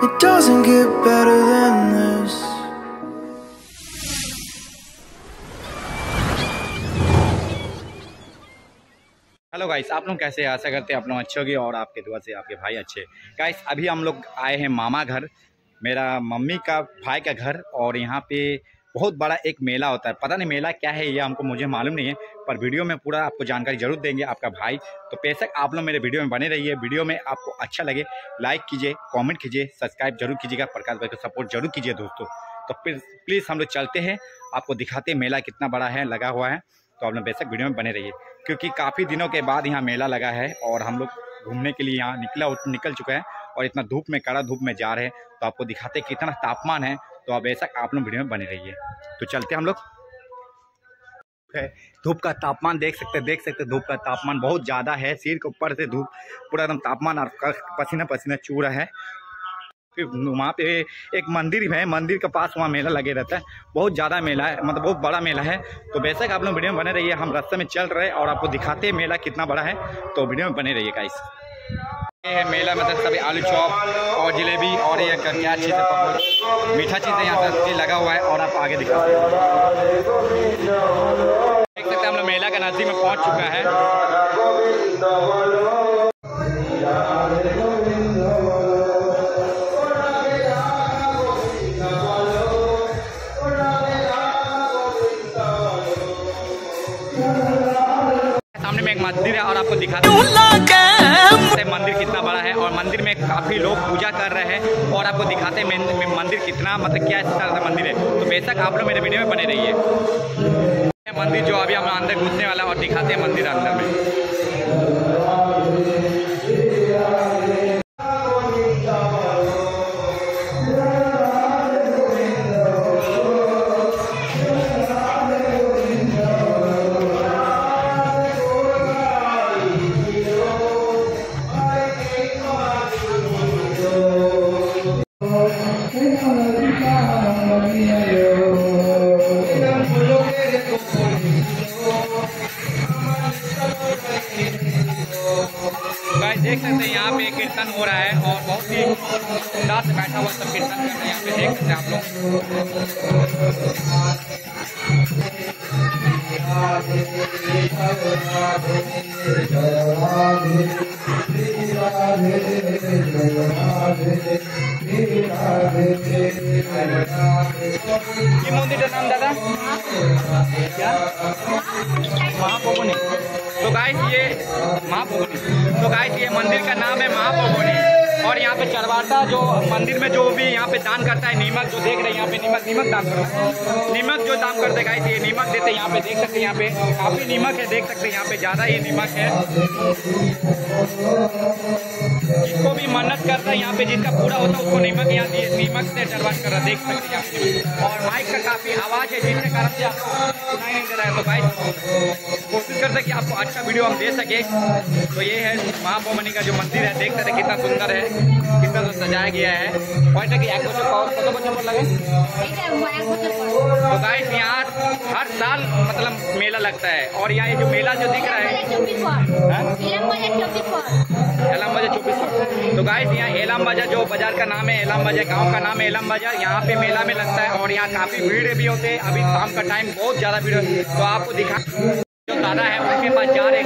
It doesn't get better than this. Hello guys, आप लोग कैसे? आशा करते हैं आप लोग अच्छे होंगे और आपके दुआ से आपके भाई अच्छे। गाइस अभी हम लोग आए हैं मामा घर, मेरा मम्मी का भाई का घर। और यहाँ पे बहुत बड़ा एक मेला होता है, पता नहीं मेला क्या है ये हमको मुझे मालूम नहीं है, पर वीडियो में पूरा आपको जानकारी जरूर देंगे आपका भाई। तो बेशक आप लोग मेरे वीडियो में बने रहिए। वीडियो में आपको अच्छा लगे लाइक कीजिए, कमेंट कीजिए, सब्सक्राइब जरूर कीजिएगा, प्रकाश भाई को सपोर्ट जरूर कीजिए दोस्तों। तो फिर प्लीज़ हम लोग चलते हैं, आपको दिखाते हैं मेला कितना बड़ा है लगा हुआ है। तो आप लोग बेशक वीडियो में बने रहिए, क्योंकि काफ़ी दिनों के बाद यहाँ मेला लगा है और हम लोग घूमने के लिए यहाँ निकल चुके हैं और इतना धूप में कड़ा धूप में जा रहे हैं। तो आपको दिखाते कितना तापमान है। तो अब ऐसा आप लोग वीडियो में बने रहिए। तो चलते हम लोग। धूप का तापमान देख सकते धूप का तापमान बहुत ज़्यादा है, सिर के ऊपर से धूप पूरा एकदम तापमान और पसीना पसीना चू रहा है। फिर वहाँ पे एक मंदिर है, मंदिर के पास वहाँ मेला लगे रहता है। बहुत ज़्यादा मेला है, मतलब बहुत बड़ा मेला है। तो बेशक आप लोग वीडियो में बने रहिए। हम रास्ते में चल रहे हैं और आपको दिखाते हैं मेला कितना बड़ा है। तो वीडियो में बने रहिए गाइस। ये है मेला, मतलब सभी आलू चॉप और जलेबी और ये क्या चीज़ है, मीठा चीज़ है यहाँ पर लगा हुआ है। और आप आगे दिखाते हैं, देख सकते हैं हम लोग मेला के नज़दीक में पहुँच चुका है। सामने में एक मंदिर है और आपको दिखाते हैं मंदिर कितना बड़ा है। और मंदिर में काफ़ी लोग पूजा कर रहे हैं और आपको दिखाते हैं मंदिर कितना, मतलब क्या ऐसा मंदिर है। तो बेशक आप लोग मेरे वीडियो में बने रहिए। मंदिर जो अभी हम अंदर घुसने वाला और दिखाते हैं मंदिर अंदर में। देख सकते हैं यहाँ पे कीर्तन हो रहा है और बहुत ही उल्लास से बैठा हुआ सब कीर्तन कर रहे हैं। यहाँ पे देख सकते हैं आप लोग। ये मंदिर का नाम दादा क्या? महापोगनी। तो गाइस ये महापोगनी, तो गाइस ये मंदिर का नाम है महापोगनी। और यहाँ पे चरवाता जो मंदिर में जो भी यहाँ पे दान करता है, नीमक जो देख रहे हैं यहाँ पे, नीमक दान करता है, नीमक जो दान करते हैं गाइस ये नीमक देते हैं। यहाँ पे देख सकते हैं, यहाँ पे काफ़ी नीमक है, देख सकते हैं यहाँ पे ज़्यादा ही नीमक है। जिसको भी मन्नत करता है यहाँ पे, जिसका पूरा होता है उसको नीमक यहाँ दिए, नीमक से चरवात कर रहा है, देख सकते हैं यहाँ पे। और माइक का काफ़ी आवाज़ है जिसके कारण से आपको सुनाई नहीं दे रहा है। तो गाइस कोशिश करते हैं कि आपको अच्छा वीडियो हम दे सके। तो ये है महापोगनी का जो मंदिर है, देख सकते हैं कितना सुंदर है, कितना तो सजाया गया है। पॉइंट है कि एक बच्चों लगे। तो गाइस यहाँ हर साल मतलब मेला लगता है। और यहाँ ये जो मेला जो दिख रहा है एलाम बाजार 2400। तो गाइस यहाँ एलाम बाजार जो बाजार का नाम है, एलाम बाजार गाँव का नाम है, एलाम बाजार यहाँ पे मेला में लगता है। और यहाँ काफ़ी भीड़ भी होते है, अभी शाम का टाइम बहुत ज़्यादा भीड़ होती है। तो आपको दिखा जो दादा है उनके पास जा रहे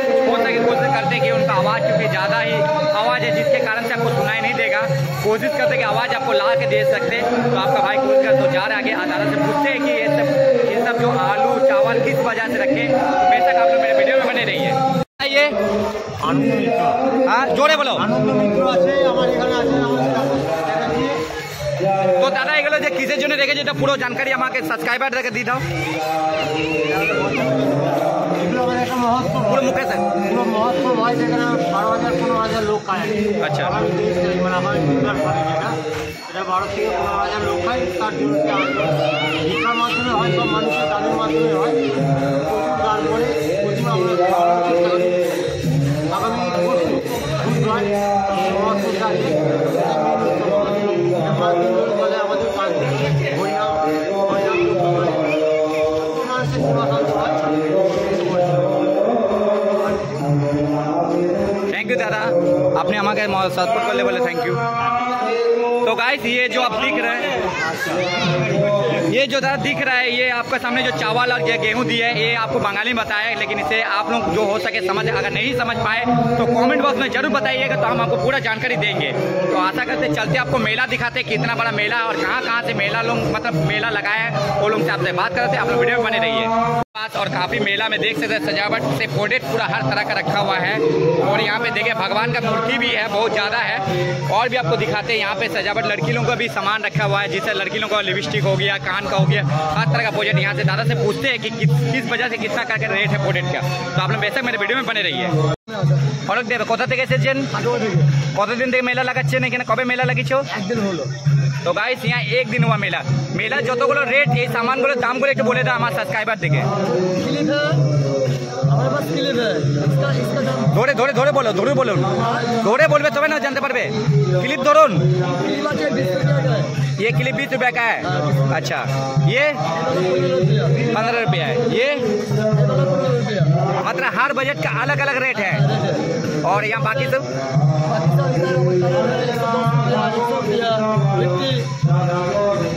कोशिश करते कि उनका आवाज़, क्योंकि ज़्यादा ही आवाज़ है जिसके कारण से आपको सुनाई नहीं देगा। कोशिश करते कि आवाज़ आपको ला के दे सकते। तो आपका भाई कोशिश कर तो जा रहे आगे। दादा से पूछते हैं कि ये सब जो आलू चावल किस वजह से रखें। तो बेशक आप लोग मेरे वीडियो में बने रहिए। आइए जोड़े बोलो। तो दादा एगुलो जो किसर जो रेखे जो पूरा जानकारी हमें सब्सक्राइबर रेखे दी दाओ। पूरा मुकेश है, पूरा महोत्सव भाई देख रहे हैं। 12,000-15,000 लोग का है। अच्छा, এটা 12,000-15,000 লোক হয়। তার জন্য শিক্ষার মাধ্যমে হয় বা মানুষের দানের মাধ্যমে হয়। তারপরে প্রতিমা আমরা আগামী পরশু বুধবার মহোৎসব আছে। আমাদের 5 দিন दादा आपने हमें सपोर्ट कर ले, बोले थैंक यू। तो गाइस ये जो आप दिख रहा है, ये जो दादा दिख रहा है, ये आपका सामने जो चावल और गेहूं दिया है, ये आपको बंगाली में बताया है, लेकिन इसे आप लोग जो हो सके समझ, अगर नहीं समझ पाए तो कमेंट बॉक्स में जरूर बताइएगा, तो हम आपको पूरा जानकारी देंगे। तो आशा करते चलते आपको मेला दिखाते कितना बड़ा मेला और कहाँ से मेला लोग मतलब मेला लगाया है, वो लोग से आपसे बात करते, आप लोग वीडियो में बने रहिए। और काफी मेला में देख सकते हैं सजावट से कोडेड पूरा हर तरह का रखा हुआ है, और यहाँ पे देखिए भगवान का मूर्ति भी है, बहुत ज्यादा है। और भी आपको दिखाते हैं यहाँ पे सजावट, लड़की लोगों का भी सामान रखा हुआ है, जिससे लड़की लोगों का लिपस्टिक हो गया, कान का हो गया, हर तरह का प्रोजेक्ट। यहाँ से दादा से पूछते हैं कि किस वजह से कितना करके रेट है प्रोजेक्ट का। तो आप लोग वैसे मेरे वीडियो में बने रहिए। और देख कत दिन तक मेला लगाते हैं, कब मेला लगी छो तो गाइस यहाँ एक दिन हुआ मेला। मेला जोगुल रेट ये सामान गुलो दाम गुलो एक बोले था हमारे सब्सक्राइबर देखे धोरे धोरे धोरे बोलो धोरे बोलो धोरे बोल तब ना जानते पर क्लिप धरून। ये क्लिप 20 रुपया का है। अच्छा ये 15 रुपया है। ये मतलब हर बजट का अलग अलग रेट है। और यहाँ बाकी सब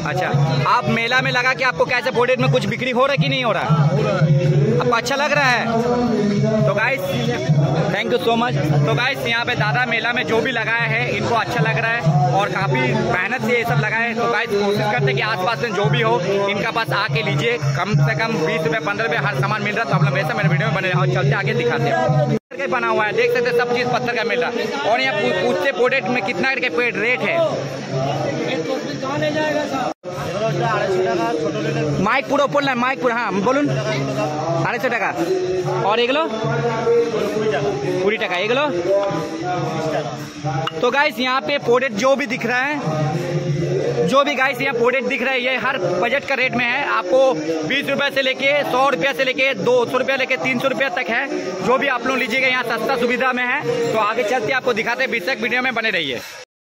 अच्छा, आप मेला में लगा के आपको कैसे बोर्डेड में कुछ बिक्री हो रहा है कि नहीं हो रहा है, आपको अच्छा लग रहा है? तो guys thank you so much. तो गाइस यहाँ पे दादा मेला में जो भी लगाया है इनको अच्छा लग रहा है और काफ़ी मेहनत से ये सब लगाया है। तो गाइस कोशिश करते हैं कि आसपास में जो भी हो इनका पास आके लीजिए, कम से कम 20 रुपये 15 रुपये हर सामान मिल रहा है। तो आप लोग वैसे मेरे वीडियो में बने रहे और चलते आगे दिखाते हैं। बना हुआ है देख सकते हैं, सब चीज पत्थर का मिल रहा है। और यहाँ पूछते प्रोडक्ट में कितना करके रेट है। माइक पूरा ऊपर लाइन, माइक पूरा हाँ बोलू 250 টাকা। और एगलो 20 টাকা एगलो। तो गाइस यहाँ पे प्रोडक्ट जो भी दिख रहा है, जो भी गाइस यहाँ प्रोडक्ट दिख रहा है, ये हर बजट का रेट में है। आपको 20 रुपये से लेके 100 रुपया से लेके 200 रुपया लेके 300 रुपया तक है, जो भी आप लोग लीजिएगा यहाँ सस्ता सुविधा में है। तो आगे चलते आपको दिखाते हैं, बीच तक वीडियो में बने रहिए।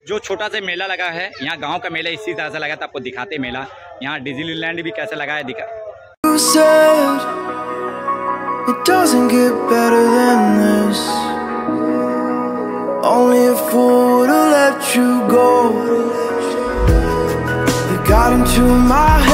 जो छोटा सा मेला लगा है यहाँ गांव का मेला इसी तरह से लगा था, आपको दिखाते मेला यहाँ डिज्नीलैंड भी कैसे लगा है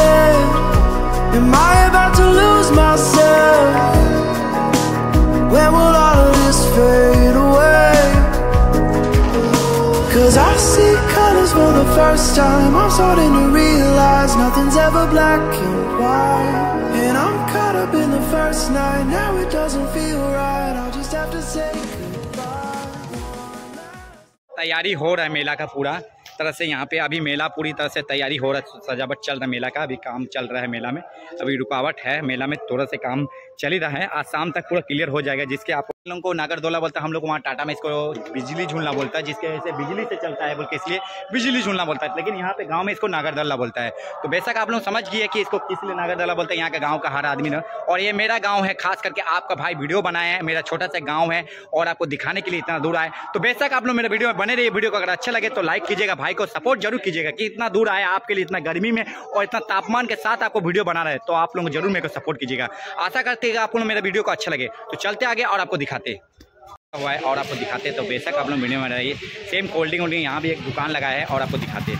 Cause I see colors for the first time. I'm starting to realize nothing's ever black and white, and I'm caught up in the first night. Now it doesn't feel right, I'll just have to say goodbye. तैयारी हो रहा है मेला का पूरा तरह से। यहाँ पे अभी मेला पूरी तरह से तैयारी हो रहा है, सजावट चल रहा है मेला का, अभी काम चल रहा है मेला में, अभी रुकावट है मेला में, थोड़ा से काम चल ही रहा है। आज शाम तक पूरा क्लियर हो जाएगा। जिसके आप लोगों को नागरदोला बोलता है, हम लोग वहाँ टाटा में इसको बिजली झूलना बोलता है, जिसके वजह से बिजली से चलता है बोल के इसलिए बिजली झूलना बोलता है, लेकिन यहाँ पे गाँव में इसको नागरदोला बोलता है। तो बेशक आप लोग समझ गए कि इसको किस लिए नागरदोला बोलता है, यहाँ के गाँव का हर आदमी ना। और ये मेरा गाँव है, खास करके आपका भाई वीडियो बनाया है, मेरा छोटा सा गाँव है और आपको दिखाने के लिए इतना दूर आए। तो बेशक आप लोग मेरे वीडियो में बने रहिए। वीडियो को अगर अच्छा लगे तो लाइक कीजिएगा, भाई को सपोर्ट जरूर कीजिएगा कि इतना दूर आया आपके लिए, इतना गर्मी में और इतना तापमान के साथ आपको वीडियो बना रहा है। तो आप लोग जरूर मेरे को सपोर्ट कीजिएगा। आशा करते हैं आप लोग मेरे वीडियो को अच्छा लगे। तो चलते आगे और आपको दिखाते हुआ है और आपको दिखाते। तो बेशक आप लोग वीडियो में रहिए। सेम कोल्ड ड्रिंक यहाँ भी एक दुकान लगा है और आपको दिखाते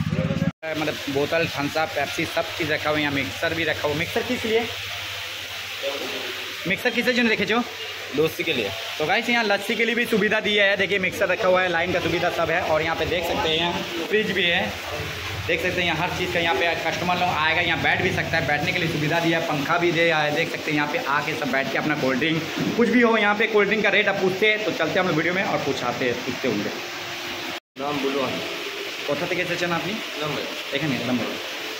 मतलब बोतल, थम्सअप, पेप्सी सब चीज़ रखा हुआ है। यहाँ मिक्सर भी रखा हुआ। मिक्सर किस लिए? मिक्सर किसे जो रखे जो लस्सी के लिए। तो गाइस यहाँ लस्सी के लिए भी सुविधा दी है। देखिए मिक्सर रखा हुआ है, लाइन का सुविधा सब है। और यहाँ पे देख सकते हैं यहाँ फ्रिज भी है, देख सकते हैं यहाँ हर चीज़ का। यहाँ पे कस्टमर लोग आएगा यहाँ बैठ भी सकता है, बैठने के लिए सुविधा दिया है, पंखा भी दिया है। देख सकते हैं यहाँ पे आके सब बैठ के अपना कोल्ड ड्रिंक कुछ भी हो, यहाँ पे कोल्ड ड्रिंक का रेट आप पूछते हैं। तो चलते हैं हम लोग वीडियो में और पूछते होंगे। नाम बोलो कथा थे कैसे चान आपने देखें नम्बर।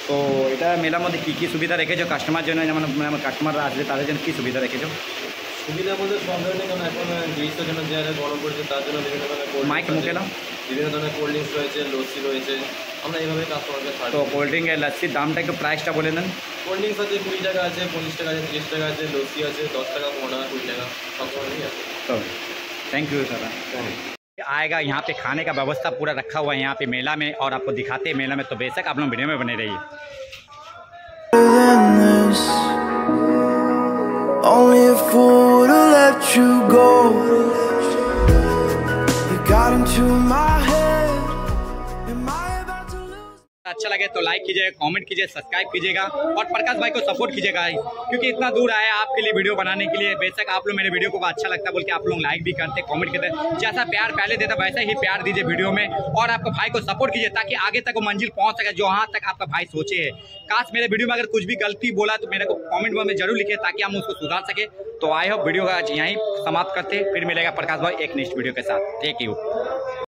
तो यहाँ मेलार मध्य की सुविधा रेखेছো কাস্টমার জন্য, যেমন আমার কাস্টমাররা আসবে তাদের জন্য কি সুবিধা রেখেছো? সুবিধা বলতে সব ধরনের, কারণ এখন জিনিসের জন্য যে হারে গরম পড়েছে তার জন্য বিভিন্ন ধরনের মাইক মুখে নাও, বিভিন্ন ধরনের কোল্ড ড্রিঙ্কস রয়েছে, লস্যি রয়েছে, আমরা এইভাবে কাস্টমারকে সার্ভ। তো কোল্ড ড্রিঙ্ক আর লস্যির দামটা একটু প্রাইসটা বলে দেন। কোল্ড ড্রিঙ্কস আছে 20 টাকা আছে, 25 টাকা আছে, 30 টাকা আছে, লস্যি আছে 10 টাকা, 15 টাকা, 20 টাকা সব ধরনের আছে। তো থ্যাংক ইউ স্যার। आएगा यहाँ पे खाने का व्यवस्था पूरा रखा हुआ है यहाँ पे मेला में और आपको दिखाते हैं मेला में। तो बेशक आप लोग वीडियो में बने रहिए। अच्छा लगे तो लाइक कीजिए, कमेंट कीजिए, सब्सक्राइब कीजिएगा और प्रकाश भाई को सपोर्ट कीजिएगा, क्योंकि इतना दूर आया आपके लिए वीडियो बनाने के लिए। बेशक आप लोग मेरे वीडियो को अच्छा लगता बोल के आप लोग लाइक भी करते, कमेंट करते, जैसा प्यार पहले देता वैसा ही प्यार दीजिए वीडियो में, और आपको भाई को सपोर्ट कीजिए ताकि आगे तक वो मंजिल पहुँच सके जो वहाँ तक आपका भाई सोचे है। काश मेरे वीडियो में अगर कुछ भी गलती बोला तो मेरे को कॉमेंट में जरूर लिखे ताकि हम उसको सुधार सके। तो आई होप वीडियो का आज यहीं समाप्त करते, फिर मिलेगा प्रकाश भाई एक नेक्स्ट वीडियो के साथ। Thank you.